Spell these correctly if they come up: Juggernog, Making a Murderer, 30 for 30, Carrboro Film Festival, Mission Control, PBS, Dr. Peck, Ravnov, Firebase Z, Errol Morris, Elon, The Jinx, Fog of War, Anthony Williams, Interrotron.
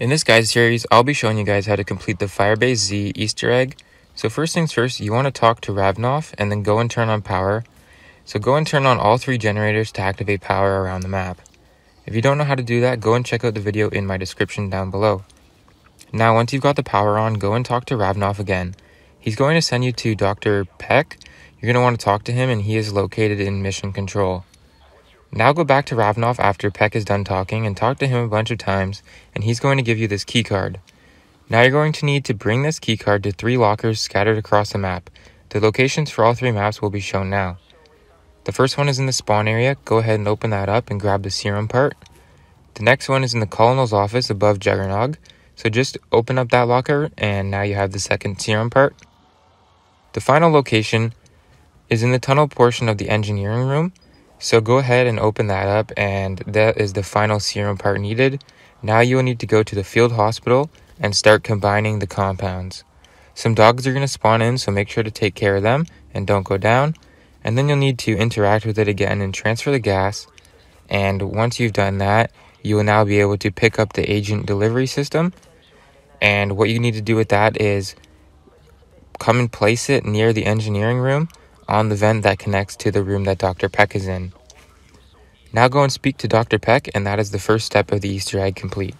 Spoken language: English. In this guide series, I'll be showing you guys how to complete the Firebase Z Easter egg. So first things first, you want to talk to Ravnov and then go and turn on power. So go and turn on all three generators to activate power around the map. If you don't know how to do that, go and check out the video in my description down below. Now once you've got the power on, go and talk to Ravnov again. He's going to send you to Dr. Peck. You're going to want to talk to him, and he is located in Mission Control. Now go back to Ravnov after Peck is done talking and talk to him a bunch of times, and he's going to give you this keycard. Now you're going to need to bring this keycard to three lockers scattered across the map. The locations for all three maps will be shown now. The first one is in the spawn area. Go ahead and open that up and grab the serum part. The next one is in the colonel's office above Juggernog. So just open up that locker, and now you have the second serum part. The final location is in the tunnel portion of the engineering room. So go ahead and open that up, and that is the final serum part needed. Now you will need to go to the field hospital and start combining the compounds. Some dogs are going to spawn in, so make sure to take care of them and don't go down. And then you'll need to interact with it again and transfer the gas. And once you've done that, you will now be able to pick up the agent delivery system. And what you need to do with that is come and place it near the engineering room on the vent that connects to the room that Dr. Peck is in. Now go and speak to Dr. Peck, and that is the first step of the Easter egg complete.